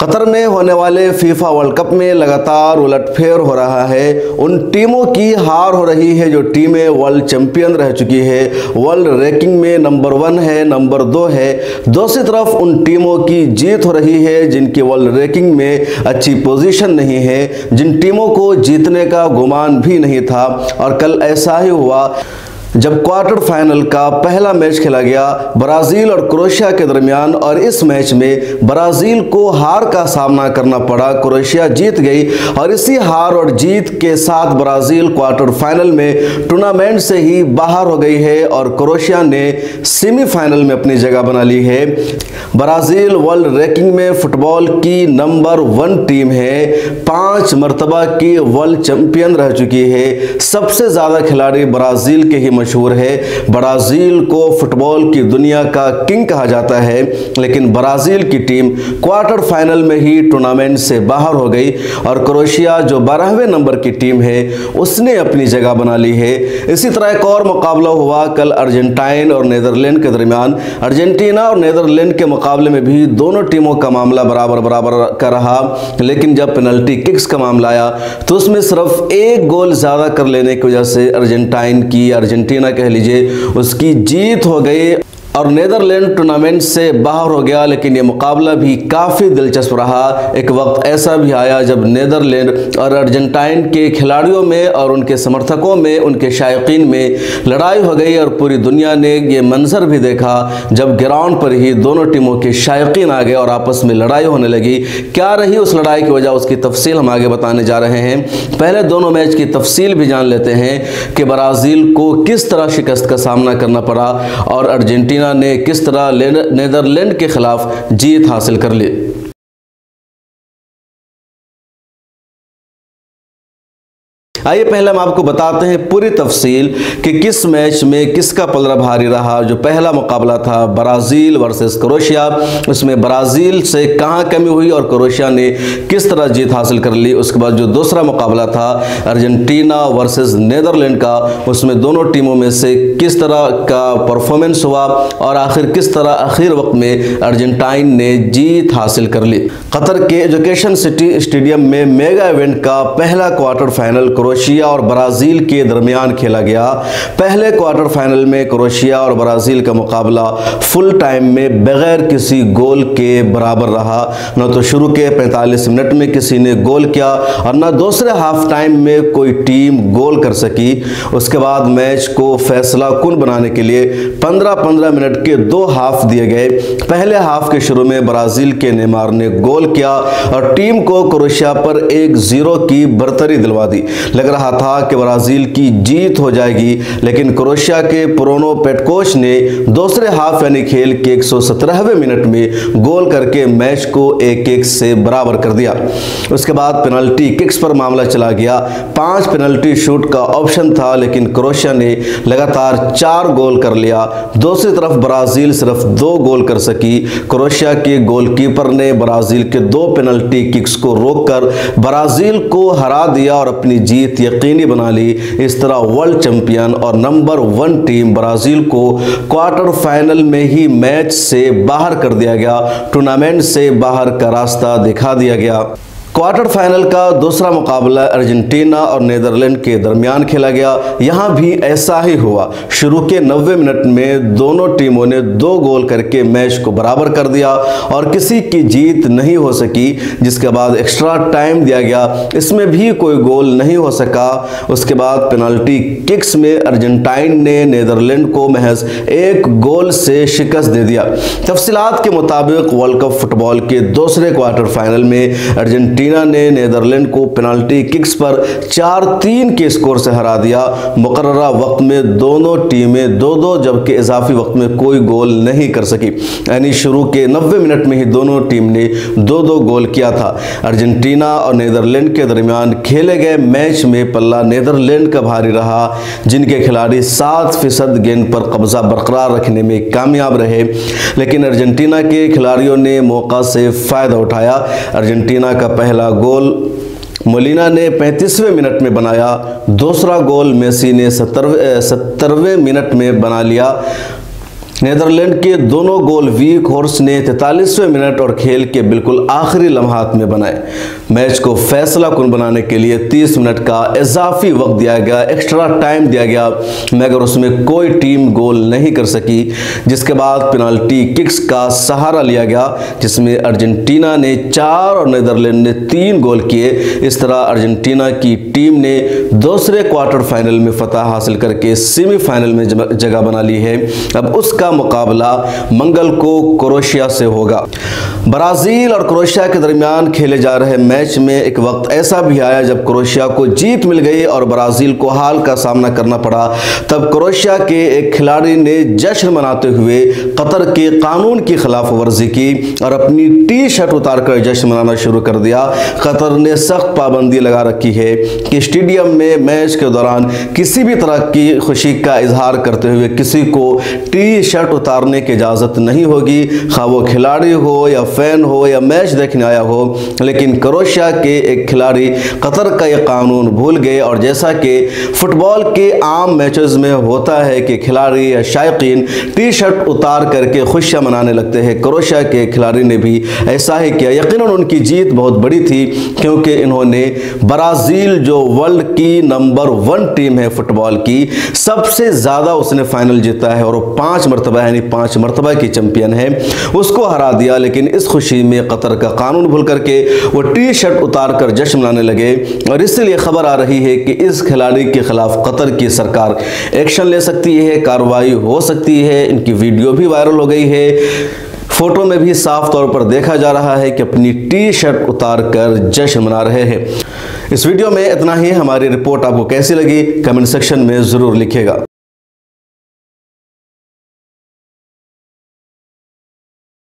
Qatar में होने वाले फीफा वर्ल्ड कप में लगातार उलटफेर हो रहा है। उन टीमों की हार हो रही है जो टीमें वर्ल्ड चैंपियन रह चुकी है, वर्ल्ड रैंकिंग में नंबर 1 है, नंबर 2 है। दूसरी तरफ उन टीमों की जीत हो रही है जिनकी वर्ल्ड रैंकिंग में अच्छी पोजीशन नहीं है, जिन टीमों को जीतने का गुमान भी नहीं था। और कल ऐसा ही हुआ जब क्वार्टर फाइनल का पहला मैच खेला गया ब्राज़ील और क्रोएशिया के दरमियान, और इस मैच में ब्राज़ील को हार का सामना करना पड़ा। क्रोएशिया जीत गई और इसी हार और जीत के साथ ब्राज़ील क्वार्टर फाइनल में टूर्नामेंट से ही बाहर हो गई है और क्रोएशिया ने सेमीफाइनल में अपनी जगह बना ली है। ब्राज़ील वर्ल्ड रैंकिंग में फुटबॉल की नंबर 1 टीम है, 5 मरतबा की वर्ल्ड चैंपियन रह चुकी है, सबसे ज़्यादा खिलाड़ी ब्राज़ील के ही मशहूर है। ब्राज़ील को फुटबॉल की दुनिया का किंग कहा जाता है, लेकिन ब्राज़ील की टीम क्वार्टर फाइनल में ही टूर्नामेंट से बाहर हो गई और क्रोएशिया जो 12वें नंबर की टीम है उसने अपनी जगह बना ली है। इसी तरह एक और मुकाबला हुआ कल अर्जेंटाइन और नीदरलैंड के दरमियान। अर्जेंटीना और नीदरलैंड के मुकाबले में भी दोनों टीमों का मामला बराबर का रहा, लेकिन जब पेनल्टी किक्स का मामला आया तो उसमें सिर्फ एक गोल ज़्यादा कर लेने की वजह से अर्जेंटीना कह लीजिए उसकी जीत हो गई और नीदरलैंड टूर्नामेंट से बाहर हो गया। लेकिन ये मुकाबला भी काफ़ी दिलचस्प रहा। एक वक्त ऐसा भी आया जब नीदरलैंड और अर्जेंटाइन के खिलाड़ियों में और उनके समर्थकों में, उनके शायकीन में लड़ाई हो गई और पूरी दुनिया ने ये मंजर भी देखा जब ग्राउंड पर ही दोनों टीमों के शायकीन आ गए और आपस में लड़ाई होने लगी। क्या रही उस लड़ाई की वजह, उसकी तफसील हम आगे बताने जा रहे हैं। पहले दोनों मैच की तफसील भी जान लेते हैं कि ब्राज़ील को किस तरह शिकस्त का सामना करना पड़ा और अर्जेंटीना ने किस तरह नीदरलैंड के खिलाफ जीत हासिल कर ली। आइए पहले हम आपको बताते हैं पूरी तफसील कि किस मैच में किसका पलड़ा भारी रहा। जो पहला मुकाबला था ब्राज़ील वर्सेस क्रोएशिया, उसमें ब्राज़ील से कहां कमी हुई और क्रोएशिया ने किस तरह जीत हासिल कर ली। उसके बाद जो दूसरा मुकाबला था अर्जेंटीना वर्सेस नीदरलैंड का, उसमें दोनों टीमों में से किस तरह का परफॉर्मेंस हुआ और आखिर किस तरह आखिर वक्त में अर्जेंटाइन ने जीत हासिल कर ली। कतर के एजुकेशन सिटी स्टेडियम में मेगा इवेंट का पहला क्वार्टर फाइनल क्रोएशिया और ब्राज़ील के दरमियान खेला गया। पहले क्वार्टर फाइनल में क्रोएशिया और ब्राज़ील का मुकाबला फुल टाइम में बगैर किसी गोल के बराबर रहा। न तो शुरू के 45 मिनट में किसी ने गोल किया और न दूसरे हाफ टाइम में कोई टीम गोल कर सकी। उसके बाद मैच को फैसला कुन बनाने के लिए 15-15 मिनट के 2 हाफ दिए गए। पहले हाफ के शुरू में ब्राज़ील के नेमार ने गोल किया और टीम को क्रोएशिया पर 1-0 की बरतरी दिलवा दी। लग रहा था कि ब्राज़ील की जीत हो जाएगी, लेकिन क्रोएशिया के प्रोनो पेटकोच ने दूसरे हाफ यानी खेल के 117वें मिनट में गोल करके मैच को 1-1 से बराबर कर दिया। उसके बाद पेनल्टी किक्स पर मामला चला गया। 5 पेनल्टी शूट का ऑप्शन था, लेकिन क्रोएशिया ने लगातार 4 गोल कर लिया। दूसरी तरफ ब्राज़ील सिर्फ 2 गोल कर सकी। क्रोएशिया के गोलकीपर ने ब्राज़ील के 2 पेनल्टी किक्स को रोककर ब्राज़ील को हरा दिया और अपनी जीत यकीनी बना ली। इस तरह वर्ल्ड चैंपियन और नंबर 1 टीम ब्राज़ील को क्वार्टर फाइनल में ही मैच से बाहर कर दिया गया, टूर्नामेंट से बाहर का रास्ता दिखा दिया गया। क्वार्टर फाइनल का दूसरा मुकाबला अर्जेंटीना और नीदरलैंड के दरमियान खेला गया। यहाँ भी ऐसा ही हुआ, शुरू के 90 मिनट में दोनों टीमों ने 2 गोल करके मैच को बराबर कर दिया और किसी की जीत नहीं हो सकी। जिसके बाद एक्स्ट्रा टाइम दिया गया, इसमें भी कोई गोल नहीं हो सका। उसके बाद पेनल्टी किक्स में अर्जेंटाइन ने नीदरलैंड को महज 1 गोल से शिकस्त दे दिया। तफसीलात के मुताबिक वर्ल्ड कप फुटबॉल के दूसरे क्वार्टर फाइनल में अर्जेंटीना ने नीदरलैंड को पेनल्टी किक्स पर 4-3 के स्कोर से हरा दिया। मुकर्ररा वक्त में दोनों टीमें 2-2 जबकि इजाफी वक्त में कोई गोल नहीं कर सकी, यानी शुरू के 90 मिनट में ही दोनों टीम ने 2-2 गोल किया था। अर्जेंटीना और नीदरलैंड के दरमियान खेले गए मैच में पल्ला नीदरलैंड का भारी रहा, जिनके खिलाड़ी 60% गेंद पर कब्जा बरकरार रखने में कामयाब रहे, लेकिन अर्जेंटीना के खिलाड़ियों ने मौका से फ़ायदा उठाया। अर्जेंटीना का पहला गोल मोलिना ने 35वें मिनट में बनाया। दूसरा गोल मेसी ने 70वें मिनट में बना लिया। नीदरलैंड के दोनों गोल वीक होर्स ने 43वें मिनट और खेल के बिल्कुल आखिरी लम्हात में बनाए। मैच को फैसला कुन बनाने के लिए 30 मिनट का इजाफी वक्त दिया गया, एक्स्ट्रा टाइम दिया गया, मगर उसमें कोई टीम गोल नहीं कर सकी, जिसके बाद पेनाल्टी किक्स का सहारा लिया गया, जिसमें अर्जेंटीना ने 4 और नीदरलैंड ने 3 गोल किए। इस तरह अर्जेंटीना की टीम ने दूसरे क्वार्टर फाइनल में फतह हासिल करके सेमीफाइनल में जगह बना ली है। अब उसका मुकाबला मंगल को क्रोएशिया से होगा। ब्राजील और क्रोएशिया के दरमियान खेले जा रहे मैच में एक वक्त ऐसा भी आया जब क्रोएशिया को जीत मिल गई और ब्राजील को हार का सामना करना पड़ा। तब क्रोएशिया के एक खिलाड़ी ने जश्न मनाते हुए कतर के कानून की खिलाफ वर्जी की और अपनी टी शर्ट उतार कर जश्न मनाना शुरू कर दिया। कतर ने सख्त पाबंदी लगा रखी है कि स्टेडियम में मैच के दौरान किसी भी तरह की खुशी का इजहार करते हुए किसी को टी शर्ट उतारने की इजाजत नहीं होगी, खा वो खिलाड़ी हो या फैन हो या मैच देखने आया हो। लेकिन क्रोएशिया के एक खिलाड़ी कतर का यह कानून भूल गए और जैसा कि फुटबॉल के आम मैचेस में होता है कि खिलाड़ी या शायकीन टी शर्ट उतार करके खुशियां मनाने लगते हैं, क्रोएशिया के खिलाड़ी ने भी ऐसा ही किया। यकीनन उनकी जीत बहुत बड़ी थी क्योंकि इन्होंने ब्राज़ील जो वर्ल्ड की नंबर 1 टीम है फुटबॉल की, सबसे ज़्यादा उसने फाइनल जीता है और वो 5 मरतबा की चैंपियन है, उसको हरा दिया। लेकिन इस खुशी में कतर का कानून भूल करके वो टी शर्ट उतार कर जश्न मनाने लगे और इसलिए खबर आ रही है कि इस खिलाड़ी के खिलाफ कतर की सरकार एक्शन ले सकती है, कार्रवाई हो सकती है। इनकी वीडियो भी वायरल हो गई है, फोटो में भी साफ तौर पर देखा जा रहा है कि अपनी टी शर्ट उतार कर जश्न मना रहे हैं। इस वीडियो में इतना ही। हमारी रिपोर्ट आपको कैसी लगी कमेंट सेक्शन में ज़रूर लिखिएगा।